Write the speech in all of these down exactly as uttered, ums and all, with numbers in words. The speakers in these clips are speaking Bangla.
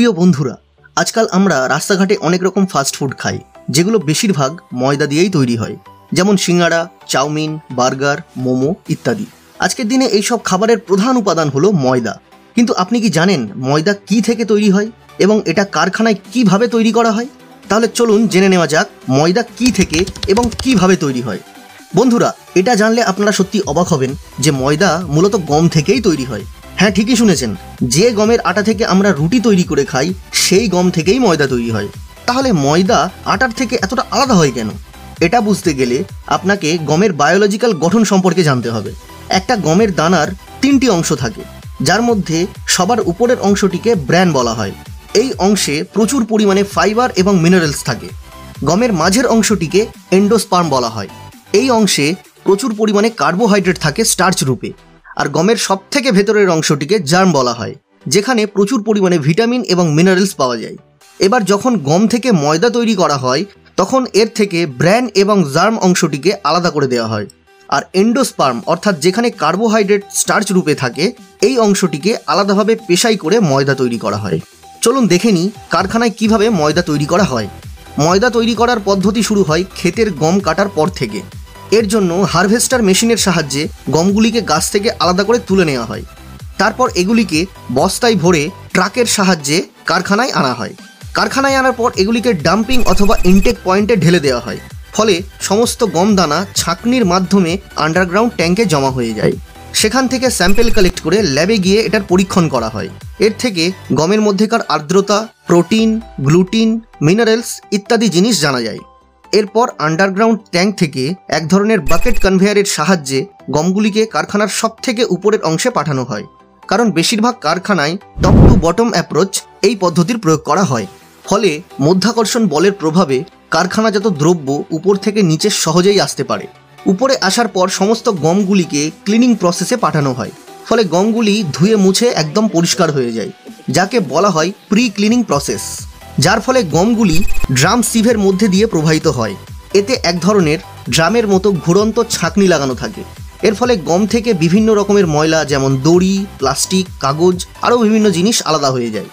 প্রিয় বন্ধুরা, আজকাল আমরা রাস্তাঘাটে অনেক রকম ফাস্টফুড খাই, যেগুলো বেশিরভাগ ময়দা দিয়েই তৈরি হয়, যেমন সিঙ্গাড়া, চাউমিন, বার্গার, মোমো ইত্যাদি। আজকের দিনে এইসব খাবারের প্রধান উপাদান হলো ময়দা। কিন্তু আপনি কি জানেন ময়দা কি থেকে তৈরি হয় এবং এটা কারখানায় কিভাবে তৈরি করা হয়? তাহলে চলুন জেনে নেওয়া যাক ময়দা কি থেকে এবং কিভাবে তৈরি হয়। বন্ধুরা, এটা জানলে আপনারা সত্যি অবাক হবেন যে ময়দা মূলত গম থেকেই তৈরি হয়। হ্যাঁ, ঠিকই শুনেছেন, যে গমের আটা থেকে আমরা রুটি তৈরি করে খাই সেই গম থেকেই ময়দা তৈরি হয়। তাহলে ময়দা আটার থেকে এতটা আলাদা হয় কেন? এটা বুঝতে গেলে আপনাকে গমের বায়োলজিক্যাল গঠন সম্পর্কে জানতে হবে। একটা গমের দানার তিনটি অংশ থাকে, যার মধ্যে সবার উপরের অংশটিকে ব্র্যান বলা হয়। এই অংশে প্রচুর পরিমাণে ফাইবার এবং মিনারেলস থাকে। গমের মাঝের অংশটিকে এন্ডোস্পার্ম বলা হয়। এই অংশে প্রচুর পরিমাণে কার্বোহাইড্রেট থাকে স্টার্চ রূপে। আর গমের সবথেকে ভেতরের অংশটিকে জার্ম বলা হয়, যেখানে প্রচুর পরিমাণে ভিটামিন এবং মিনারেলস পাওয়া যায়। এবার যখন গম থেকে ময়দা তৈরি করা হয়, তখন এর থেকে ব্র্যান এবং জার্ম অংশটিকে আলাদা করে দেওয়া হয়। আর এন্ডোস্পার্ম, অর্থাৎ যেখানে কার্বোহাইড্রেট স্টার্চ রূপে থাকে, এই অংশটিকে আলাদাভাবে পেশাই করে ময়দা তৈরি করা হয়। চলুন দেখে নিই কারখানায় কীভাবে ময়দা তৈরি করা হয়। ময়দা তৈরি করার পদ্ধতি শুরু হয় ক্ষেতের গম কাটার পর থেকে। এর জন্য হারভেস্টার মেশিনের সাহায্যে গমগুলিকে গাছ থেকে আলাদা করে তুলে নেওয়া হয়। তারপর এগুলিকে বস্তায় ভরে ট্রাকের সাহায্যে কারখানায় আনা হয়। কারখানায় আনার পর এগুলিকে ডাম্পিং অথবা ইনটেক পয়েন্টে ঢেলে দেওয়া হয়। ফলে সমস্ত গম দানা ছাঁকনির মাধ্যমে আন্ডারগ্রাউন্ড ট্যাঙ্কে জমা হয়ে যায়। সেখান থেকে স্যাম্পেল কালেক্ট করে ল্যাবে গিয়ে এটার পরীক্ষণ করা হয়। এর থেকে গমের মধ্যেকার আর্দ্রতা, প্রোটিন, গ্লুটিন, মিনারেলস ইত্যাদি জিনিস জানা যায়। এরপর আন্ডারগ্রাউন্ড ট্যাঙ্ক থেকে এক ধরনের বাকেট কনভেয়ারের সাহায্যে গমগুলিকে কারখানার সবথেকে উপরের অংশে পাঠানো হয়, কারণ বেশিরভাগ কারখানায় টপ টু বটম অ্যাপ্রোচ এই পদ্ধতির প্রয়োগ করা হয়। ফলে মধ্যাকর্ষণ বলের প্রভাবে কারখানাজাত দ্রব্য উপর থেকে নিচে সহজেই আসতে পারে। উপরে আসার পর সমস্ত গমগুলিকে ক্লিনিং প্রসেসে পাঠানো হয়, ফলে গমগুলি ধুয়ে মুছে একদম পরিষ্কার হয়ে যায়, যাকে বলা হয় প্রি ক্লিনিং প্রসেস। যার ফলে গমগুলি ড্রাম সিভের মধ্যে দিয়ে প্রবাহিত হয়। এতে এক ধরনের ড্রামের মতো ঘুরন্ত ছাঁকনি লাগানো থাকে। এর ফলে গম থেকে বিভিন্ন রকমের ময়লা, যেমন দড়ি, প্লাস্টিক, কাগজ আরও বিভিন্ন জিনিস আলাদা হয়ে যায়।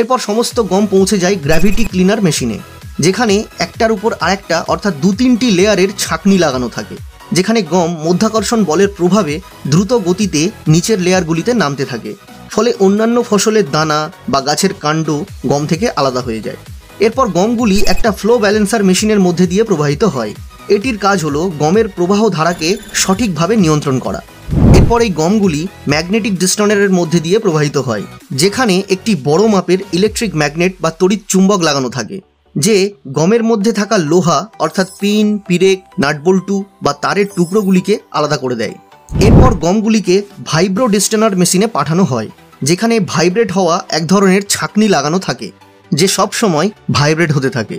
এরপর সমস্ত গম পৌঁছে যায় গ্র্যাভিটি ক্লিনার মেশিনে, যেখানে একটার উপর আরেকটা অর্থাৎ দু তিনটি লেয়ারের ছাঁকনি লাগানো থাকে, যেখানে গম মধ্যাকর্ষণ বলের প্রভাবে দ্রুত গতিতে নিচের লেয়ারগুলিতে নামতে থাকে। ফলে অন্যান্য ফসলের দানা বা গাছের কাণ্ড গম থেকে আলাদা হয়ে যায়। এরপর গমগুলি একটা ফ্লো ব্যালেন্সার মেশিনের মধ্যে দিয়ে প্রবাহিত হয়। এটির কাজ হলো গমের প্রবাহ ধারাকে সঠিকভাবে নিয়ন্ত্রণ করা। এরপর এই গমগুলি ম্যাগনেটিক ডিস্টর্নারের মধ্যে দিয়ে প্রবাহিত হয়, যেখানে একটি বড় মাপের ইলেকট্রিক ম্যাগনেট বা তড়িৎ চুম্বক লাগানো থাকে, যে গমের মধ্যে থাকা লোহা অর্থাৎ পিন, পিরেক, নাটবল্টু বা তারের টুকরোগুলিকে আলাদা করে দেয়। এরপর গমগুলিকে ভাইব্রো ডিস্টর্নার মেশিনে পাঠানো হয়, যেখানে ভাইব্রেট হওয়া এক ধরনের ছাঁকনি লাগানো থাকে, যে সব সময় ভাইব্রেট হতে থাকে,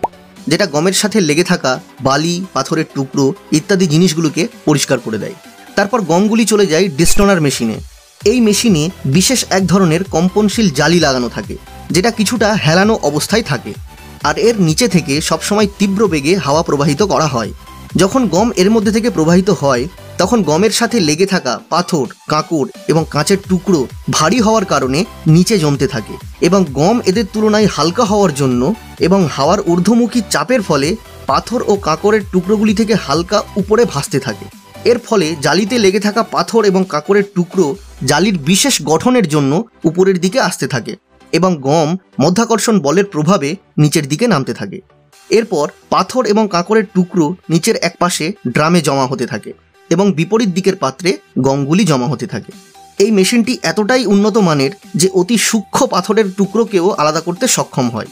যেটা গমের সাথে লেগে থাকা বালি, পাথরের টুকরো ইত্যাদি জিনিসগুলোকে পরিষ্কার করে দেয়। তারপর গমগুলি চলে যায় ডিস্টর্নার মেশিনে। এই মেশিনে বিশেষ এক ধরনের কম্পনশীল জালি লাগানো থাকে, যেটা কিছুটা হেলানো অবস্থায় থাকে। আর এর নিচে থেকে সবসময় তীব্র বেগে হাওয়া প্রবাহিত করা হয়। যখন গম এর মধ্যে থেকে প্রবাহিত হয়, তখন গমের সাথে লেগে থাকা পাথর, কাঁকড় এবং কাঁচের টুকরো ভারী হওয়ার কারণে নিচে জমতে থাকে, এবং গম এদের তুলনায় হালকা হওয়ার জন্য এবং হাওয়ার ঊর্ধ্বমুখী চাপের ফলে পাথর ও কাঁকড়ের টুকরোগুলি থেকে হালকা উপরে ভাসতে থাকে। এর ফলে জালিতে লেগে থাকা পাথর এবং কাঁকড়ের টুকরো জালির বিশেষ গঠনের জন্য উপরের দিকে আসতে থাকে, এবং গম মধ্যাকর্ষণ বলের প্রভাবে নিচের দিকে নামতে থাকে। এরপর পাথর এবং কাঁকড়ের টুকরো নিচের এক পাশে ড্রামে জমা হতে থাকে এবং বিপরীত দিকের পাত্রে গমগুলি জমা হতে থাকে। এই মেশিনটি এতটাই উন্নত মানের যে অতি সূক্ষ্ম পাথরের টুকরোকেও আলাদা করতে সক্ষম হয়।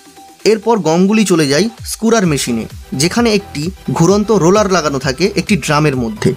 এরপর গমগুলি চলে যায় স্কুরার মেশিনে, যেখানে একটি ঘুরন্ত রোলার লাগানো থাকে একটি ড্রামের মধ্যে।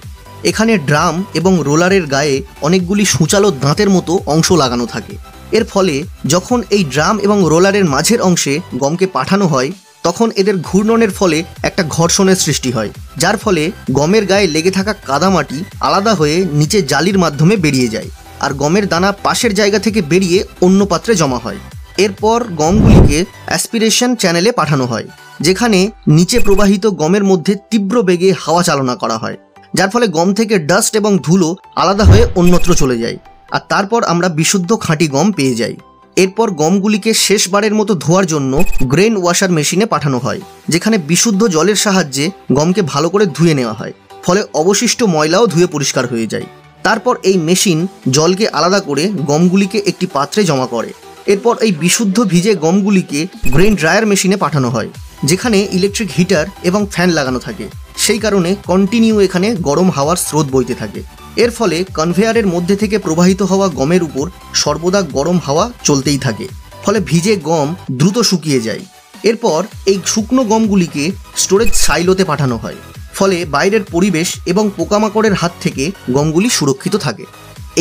এখানে ড্রাম এবং রোলারের গায়ে অনেকগুলি সূচালো দাঁতের মতো অংশ লাগানো থাকে। এর ফলে যখন এই ড্রাম এবং রোলারের মাঝের অংশে গমকে পাঠানো হয়, তখন এদের ঘূর্ণনের ফলে একটা ঘর্ষণের সৃষ্টি হয়, যার ফলে গমের গায়ে লেগে থাকা কাদামাটি আলাদা হয়ে নিচে জালির মাধ্যমে বেরিয়ে যায়। আর গমের দানা পাশের জায়গা থেকে বেরিয়ে অন্য পাত্রে জমা হয়। এরপর গমগুলিকে অ্যাসপিরেশন চ্যানেলে পাঠানো হয়, যেখানে নিচে প্রবাহিত গমের মধ্যে তীব্র বেগে হাওয়া চালনা করা হয়, যার ফলে গম থেকে ডাস্ট এবং ধুলো আলাদা হয়ে অন্যত্র চলে যায়। আর তারপর আমরা বিশুদ্ধ খাঁটি গম পেয়ে যাই। এরপর গমগুলিকে শেষবারের মতো ধোয়ার জন্য গ্রেন ওয়াশার মেশিনে পাঠানো হয়, যেখানে বিশুদ্ধ জলের সাহায্যে গমকে ভালো করে ধুয়ে নেওয়া হয়, ফলে অবশিষ্ট ময়লাও ধুয়ে পরিষ্কার হয়ে যায়। তারপর এই মেশিন জলকে আলাদা করে গমগুলিকে একটি পাত্রে জমা করে। এরপর এই বিশুদ্ধ ভিজে গমগুলিকে গ্রেন ড্রায়ার মেশিনে পাঠানো হয়, যেখানে ইলেকট্রিক হিটার এবং ফ্যান লাগানো থাকে। সেই কারণে কন্টিনিউ এখানে গরম হাওয়ার স্রোত বইতে থাকে। এর ফলে কনভেয়ারের মধ্যে থেকে প্রবাহিত হওয়া গমের উপর সর্বদা গরম হাওয়া চলতেই থাকে, ফলে ভিজে গম দ্রুত শুকিয়ে যায়। এরপর এই শুকনো গমগুলিকে স্টোরেজ সাইলোতে পাঠানো হয়, ফলে বাইরের পরিবেশ এবং পোকামাকড়ের হাত থেকে গমগুলি সুরক্ষিত থাকে।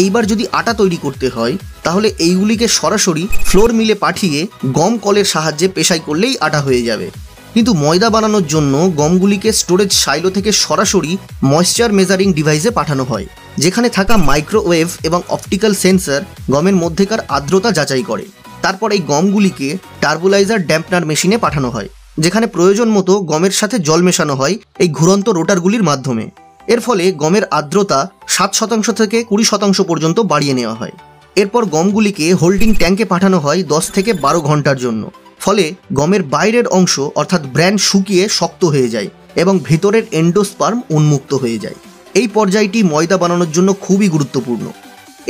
এইবার যদি আটা তৈরি করতে হয়, তাহলে এইগুলিকে সরাসরি ফ্লোর মিলে পাঠিয়ে গম কলের সাহায্যে পেশাই করলেই আটা হয়ে যাবে। কিন্তু ময়দা বানানোর জন্য গমগুলিকে স্টোরেজ সাইলো থেকে সরাসরি ময়েশ্চার মেজারিং ডিভাইসে পাঠানো হয়, যেখানে থাকা মাইক্রোওয়েভ এবং অপটিক্যাল সেন্সর গমের মধ্যেকার আর্দ্রতা যাচাই করে। তারপর এই গমগুলিকে টার্বোলাইজার ড্যাম্পনার মেশিনে পাঠানো হয়, যেখানে প্রয়োজন মতো গমের সাথে জল মেশানো হয় এই ঘুরন্ত রোটারগুলির মাধ্যমে। এর ফলে গমের আর্দ্রতা সাত শতাংশ থেকে কুড়ি শতাংশ পর্যন্ত বাড়িয়ে নেওয়া হয়। এরপর গমগুলিকে হোল্ডিং ট্যাঙ্কে পাঠানো হয় দশ থেকে বারো ঘন্টার জন্য, ফলে গমের বাইরের অংশ অর্থাৎ ব্র্যান শুকিয়ে শক্ত হয়ে যায় এবং ভেতরের এন্ডোস্পার্ম উন্মুক্ত হয়ে যায়। এই পর্যায়টি ময়দা বানানোর জন্য খুবই গুরুত্বপূর্ণ।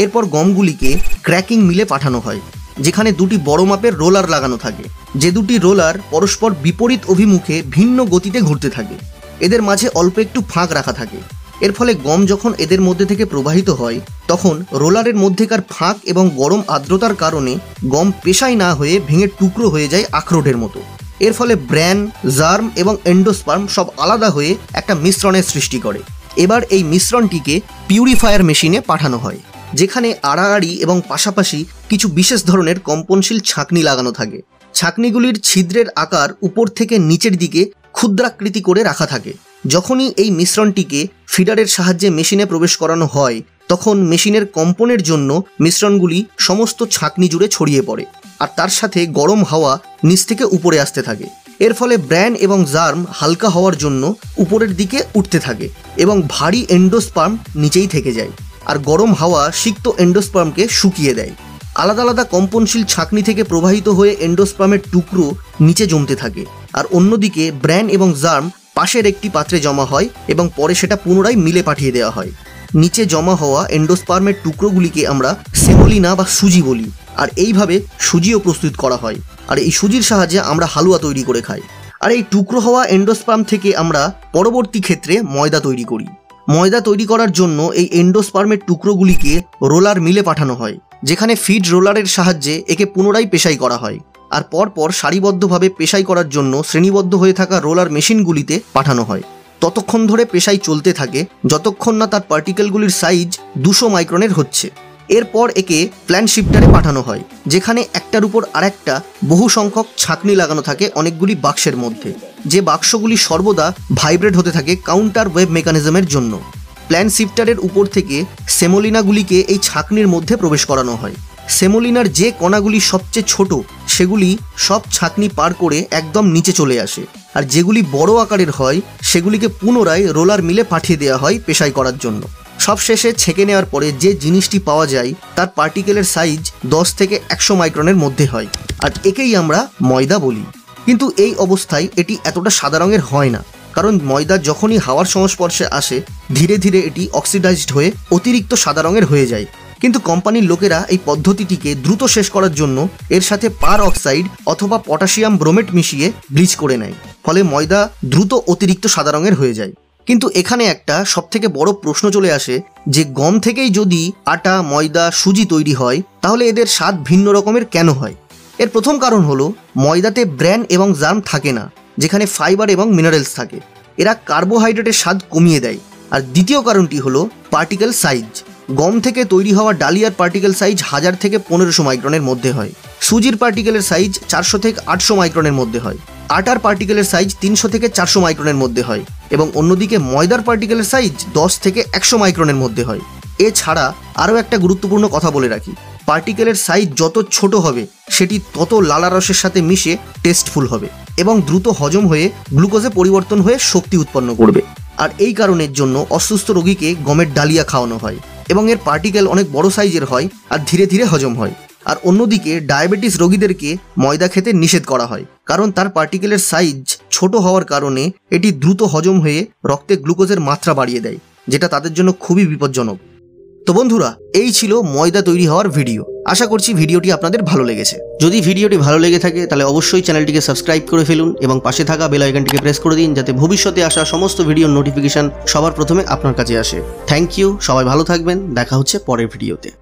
এরপর গমগুলিকে ক্র্যাকিং মিলে পাঠানো হয়, যেখানে দুটি বড় মাপের রোলার লাগানো থাকে, যে দুটি রোলার পরস্পর বিপরীত অভিমুখে ভিন্ন গতিতে ঘুরতে থাকে। এদের মাঝে অল্প একটু ফাঁক রাখা থাকে। এর ফলে গম যখন এদের মধ্যে থেকে প্রবাহিত হয়, তখন রোলারের মধ্যেকার ফাঁক এবং গরম আর্দ্রতার কারণে গম পেশাই না হয়ে ভেঙে টুকরো হয়ে যায় আখরোটের মতো। এর ফলে ব্র্যান, জার্ম এবং এন্ডোস্পার্ম সব আলাদা হয়ে একটা মিশ্রণের সৃষ্টি করে। এবার এই মিশ্রণটিকে পিউরিফায়ার মেশিনে পাঠানো হয়, যেখানে আড়াআড়ি এবং পাশাপাশি কিছু বিশেষ ধরনের কম্পনশীল ছাঁকনি লাগানো থাকে। ছাঁকনিগুলির ছিদ্রের আকার উপর থেকে নিচের দিকে ক্ষুদ্রাকৃতি করে রাখা থাকে। যখনই এই মিশ্রণটিকে ফিডারের সাহায্যে মেশিনে প্রবেশ করানো হয়, তখন মেশিনের কম্পনের জন্য মিশ্রণগুলি সমস্ত ছাঁকনি জুড়ে ছড়িয়ে পড়ে, আর তার সাথে গরম হাওয়া নিচ থেকে উপরে আসতে থাকে। এর ফলে ব্র্যান এবং জার্ম হালকা হওয়ার জন্য উপরের দিকে উঠতে থাকে এবং ভারী এন্ডোস্পার্ম নিচেই থেকে যায়, আর গরম হাওয়া সিক্ত এন্ডোস্পার্মকে শুকিয়ে দেয়। আলাদা আলাদা কম্পনশীল ছাঁকনি থেকে প্রবাহিত হয়ে এন্ডোস্পার্মের টুকরো নিচে জমতে থাকে, আর অন্যদিকে ব্র্যান এবং জার্ম পাশের একটি পাত্রে জমা হয় এবং পরে সেটা পুনরায় মিলে পাঠিয়ে দেওয়া হয়। নিচে জমা হওয়া এন্ডোস্পার্মের টুকরোগুলিকে আমরা সেমোলিনা বা সুজি বলি, আর এইভাবে সুজিও প্রস্তুত করা হয়, আর এই সুজির সাহায্যে আমরা হালুয়া তৈরি করে খাই। আর এই টুকরো হওয়া এন্ডোস্পার্ম থেকে আমরা পরবর্তী ক্ষেত্রে ময়দা তৈরি করি। ময়দা তৈরি করার জন্য এই এন্ডোস্পার্মের টুকরোগুলিকে রোলার মিলে পাঠানো হয়, যেখানে ফিড রোলারের সাহায্যে একে পুনরায় পেশাই করা হয়, আর পরপর সারিবদ্ধভাবে পেশাই করার জন্য শ্রেণীবদ্ধ হয়ে থাকা রোলার মেশিনগুলিতে পাঠানো হয়। ততক্ষণ ধরে পেশাই চলতে থাকে যতক্ষণ না তার পার্টিকেলগুলির সাইজ দুশো মাইক্রনের হচ্ছে। এরপর একে প্ল্যান শিফটারে পাঠানো হয়, যেখানে একটার উপর আরেকটা বহু সংখ্যক ছাঁকনি লাগানো থাকে অনেকগুলি বাক্সের মধ্যে, যে বাক্সগুলি সর্বদা ভাইব্রেট হতে থাকে কাউন্টার ওয়েব মেকানিজমের জন্য। প্ল্যান শিফটারের উপর থেকে সেমোলিনাগুলিকে এই ছাঁকনির মধ্যে প্রবেশ করানো হয়। সেমোলিনার যে কণাগুলি সবচেয়ে ছোট, সেগুলি সব ছাঁকনি পার করে একদম নিচে চলে আসে, আর যেগুলি বড় আকারের হয় সেগুলিকে পুনরায় রোলার মিলে পাঠিয়ে দেওয়া হয় পেশাই করার জন্য। সবশেষে ছেঁকে নেওয়ার পরে যে জিনিসটি পাওয়া যায় তার পার্টিকেলের সাইজ দশ থেকে একশো মাইক্রনের মধ্যে হয়, আর একেই আমরা ময়দা বলি। কিন্তু এই অবস্থায় এটি এতটা সাদা রঙের হয় না, কারণ ময়দা যখনই হাওয়ার সংস্পর্শে আসে ধীরে ধীরে এটি অক্সিডাইজড হয়ে অতিরিক্ত সাদা রঙের হয়ে যায়। কিন্তু কোম্পানির লোকেরা এই পদ্ধতিটিকে দ্রুত শেষ করার জন্য এর সাথে পার অক্সাইড অথবা পটাশিয়াম ব্রোমেট মিশিয়ে ব্লিচ করে নেয়, ফলে ময়দা দ্রুত অতিরিক্ত সাদা রঙের হয়ে যায়। কিন্তু এখানে একটা সবথেকে বড় প্রশ্ন চলে আসে যে গম থেকেই যদি আটা, ময়দা, সুজি তৈরি হয়, তাহলে এদের স্বাদ ভিন্ন রকমের কেন হয়? এর প্রথম কারণ হলো ময়দাতে ব্র্যান এবং জার্ম থাকে না, যেখানে ফাইবার এবং মিনারেলস থাকে। এরা কার্বোহাইড্রেটের স্বাদ কমিয়ে দেয়। আর দ্বিতীয় কারণটি হলো পার্টিকেল সাইজ। গম থেকে তৈরি হওয়া ডালিয়ার পার্টিকেল সাইজ হাজার থেকে পনেরোশো মাইক্রনের মধ্যে হয়, সুজির পার্টিকেলের সাইজ চারশো থেকে আটশো মাইক্রনের মধ্যে হয়, আটার পার্টিকেলের সাইজ তিনশো থেকে চারশো মাইক্রনের মধ্যে হয়, এবং অন্যদিকে ময়দার পার্টিকেলের সাইজ দশ থেকে একশো মাইক্রনের মধ্যে হয়। এছাড়া আরও একটা গুরুত্বপূর্ণ কথা বলে রাখি, পার্টিকেলের সাইজ যত ছোট হবে সেটি তত লালারসের সাথে মিশে টেস্টফুল হবে এবং দ্রুত হজম হয়ে গ্লুকোজে পরিবর্তন হয়ে শক্তি উৎপন্ন করবে। আর এই কারণের জন্য অসুস্থ রোগীকে গমের ডালিয়া খাওয়ানো হয়, এবং এর পার্টিকেল অনেক বড় সাইজের হয় আর ধীরে ধীরে হজম হয়। আর অন্যদিকে ডায়াবেটিস রোগীদেরকে ময়দা খেতে নিষেধ করা হয়, কারণ তার পার্টিকেলের সাইজ ছোট হওয়ার কারণে এটি দ্রুত হজম হয়ে রক্তে গ্লুকোজের মাত্রা বাড়িয়ে দেয়, যেটা তাদের জন্য খুবই বিপজ্জনক। তো বন্ধুরা, এই ছিল ময়দা তৈরি হওয়ার ভিডিও। আশা করছি ভিডিওটি আপনাদের ভালো লেগেছে। যদি ভিডিওটি ভালো লেগে থাকে তাহলে অবশ্যই চ্যানেলটিকে সাবস্ক্রাইব করে ফেলুন এবং পাশে থাকা বেল আইকনটিকে প্রেস করে দিন, যাতে ভবিষ্যতে আসা সমস্ত ভিডিওর নোটিফিকেশন সবার প্রথমে আপনার কাছে আসে। থ্যাংক ইউ, সবাই ভালো থাকবেন। দেখা হচ্ছে পরের ভিডিওতে।